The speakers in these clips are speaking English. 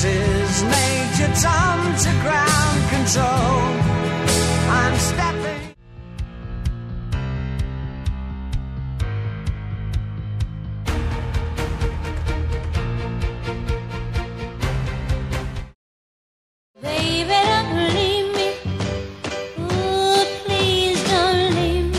voices, Major Tom to ground control. I'm stepping. Baby, don't leave me. Ooh, please don't leave me.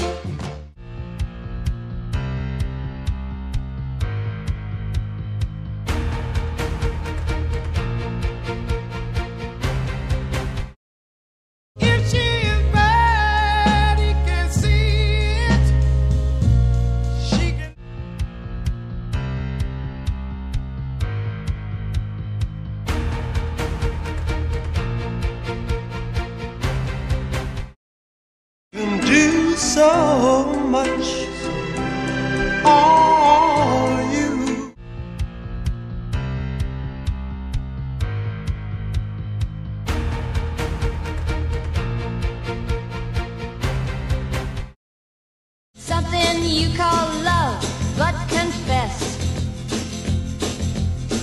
If she is bad, you can see it. She can. So much all you. Something you call love, but confess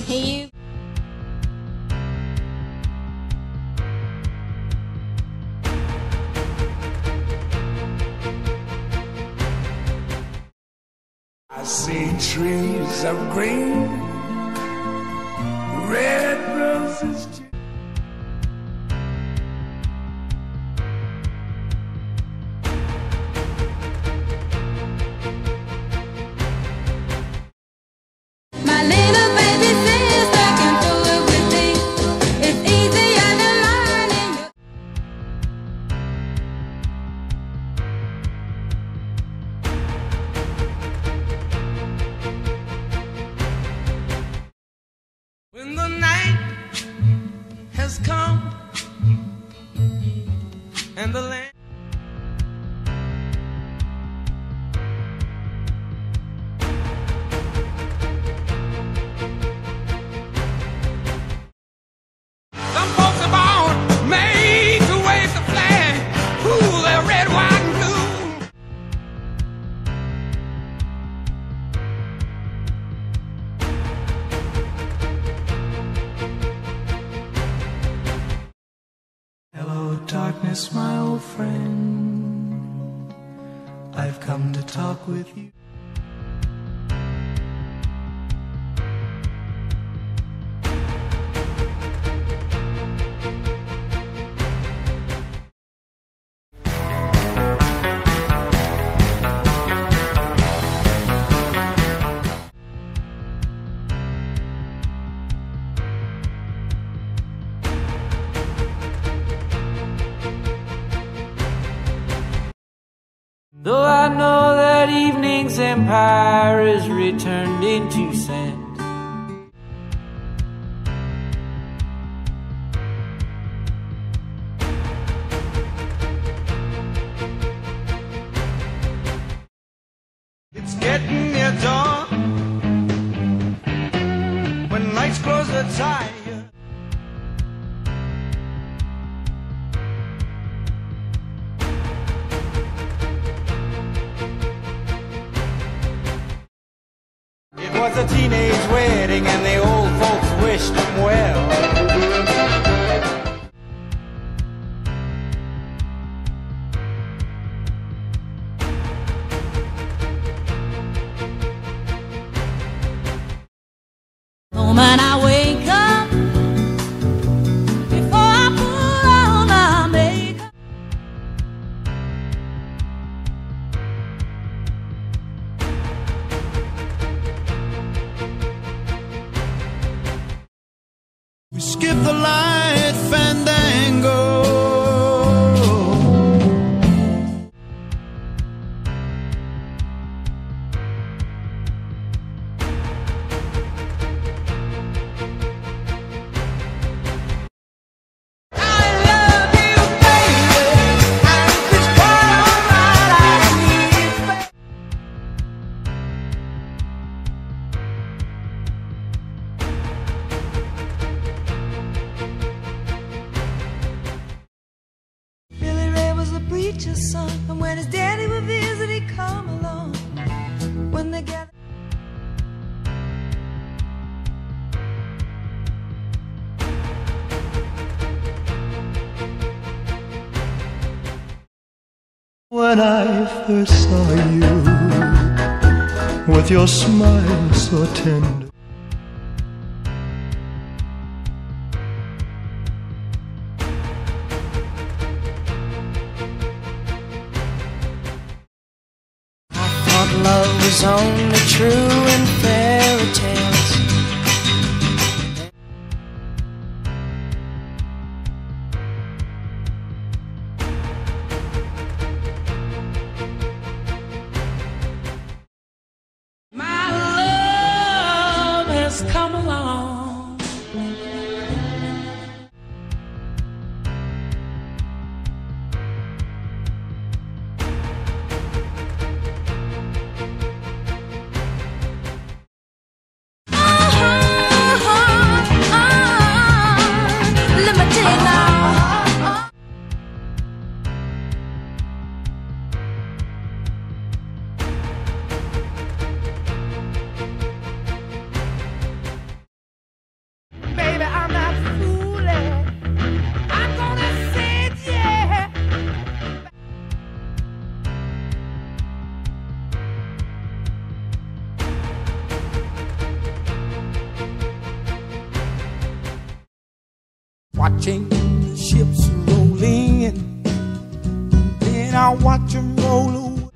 you. I see trees of green, red roses too. My little baby says I can do it with me. It's easy on the line and you. When the night has come and the land. Some folks are born made to wave the flag. Ooh, they're red, white, and blue. Hello, darkness, my old friend. I've come to talk with you. Though I know that evening's empire is returned into sand. It's getting near dawn. When lights close the tide. It was a teenage wedding and the old folks wished them well. The moment I wake up, before I pull on my makeup. We skip the light fandango. Preacher's son, and when his daddy would visit, he'd come along. When they gather, when I first saw you, with your smile so tender. Love was only true in fairy tales. My love has come along. Watching the ships roll in, then I watch them roll away.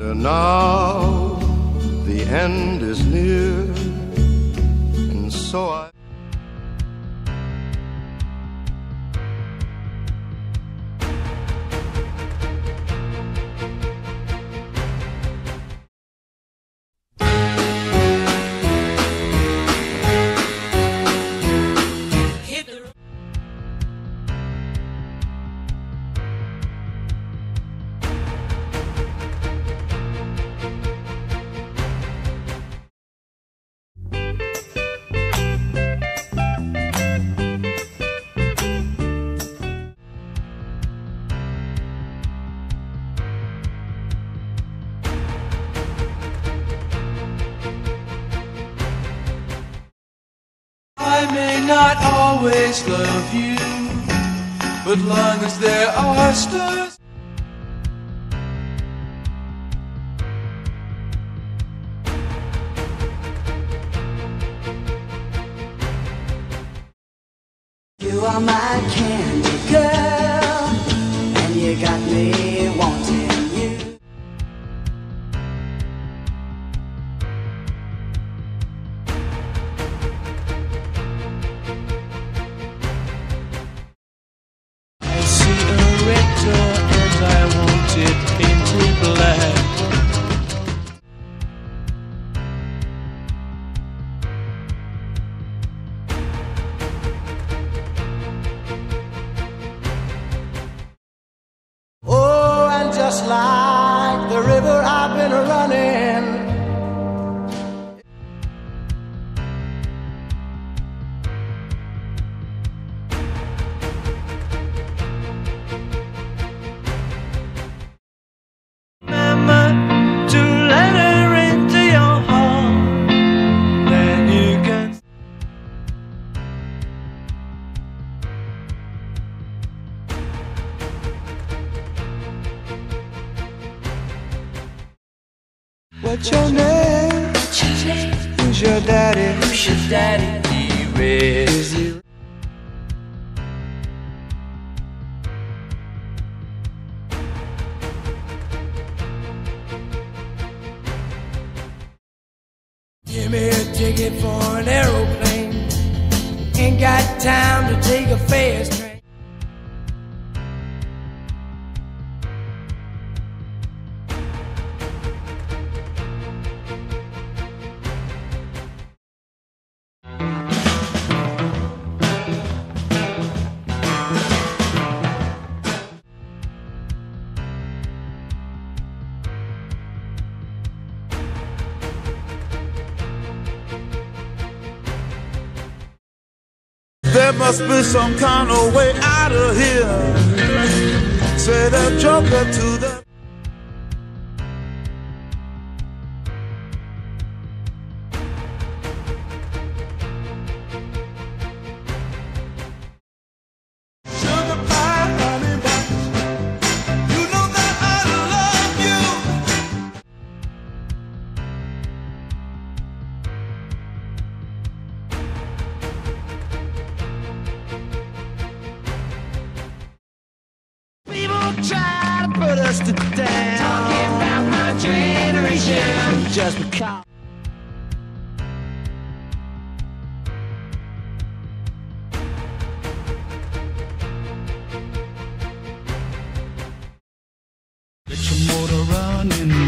And now the end is near, and so I. I may not always love you, but long as there are stars. You are my candy girl, and you got me wanting you. Just like the river I've been running. Remember to let her into your heart, then you can. What's your name? Who's your daddy? Who's your daddy? He is you. Give me a ticket for an aeroplane. Ain't got time to take a fast train. There must be some kind of way out of here. Say the joker to the... coming.